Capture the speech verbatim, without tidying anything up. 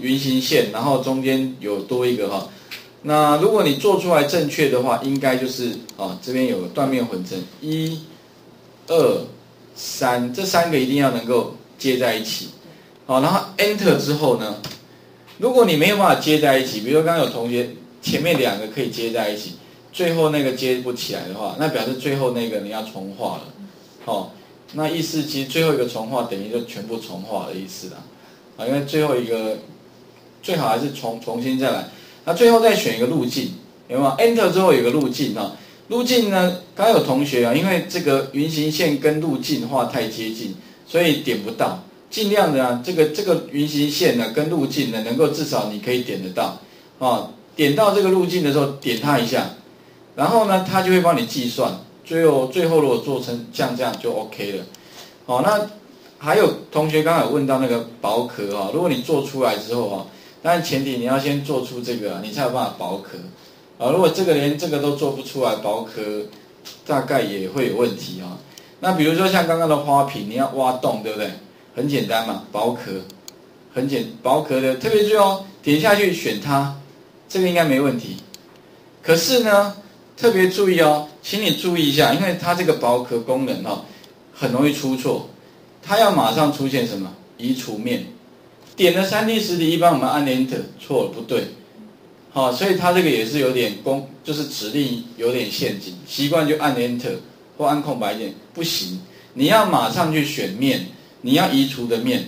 云形线，然后中间有多一个哈。那如果你做出来正确的话，应该就是啊，这边有个断面混成一、二、三，这三个一定要能够接在一起。好，然后 Enter 之后呢，如果你没有办法接在一起，比如说刚刚有同学前面两个可以接在一起，最后那个接不起来的话，那表示最后那个你要重画了。好。 那意思其实最后一个重画等于就全部重画的意思啦，啊，因为最后一个最好还是重重新再来。那最后再选一个路径，有没有 ？Enter 之后有个路径啊，路径呢，刚刚有同学啊，因为这个云形线跟路径画太接近，所以点不到。尽量的啊，这个这个云形线呢跟路径呢，能够至少你可以点得到啊，点到这个路径的时候点它一下，然后呢，它就会帮你计算。 最后，最后如果做成像这样就 OK 了。好、哦，那还有同学刚才有问到那个薄壳啊、哦，如果你做出来之后啊、哦，当然前提你要先做出这个、啊，你才有办法薄壳。啊、哦，如果这个连这个都做不出来，薄壳大概也会有问题啊、哦。那比如说像刚刚的花瓶，你要挖洞，对不对？很简单嘛，薄壳，很简薄壳的，特别是哦，点下去选它，这个应该没问题。可是呢？ 特别注意哦，请你注意一下，因为它这个薄壳功能哦，很容易出错。它要马上出现什么移除面，点了三 D 实体，一般我们按 Enter 错了不对，好、哦，所以它这个也是有点功，就是指令有点陷阱，习惯就按 Enter 或按空白键不行，你要马上去选面，你要移除的面，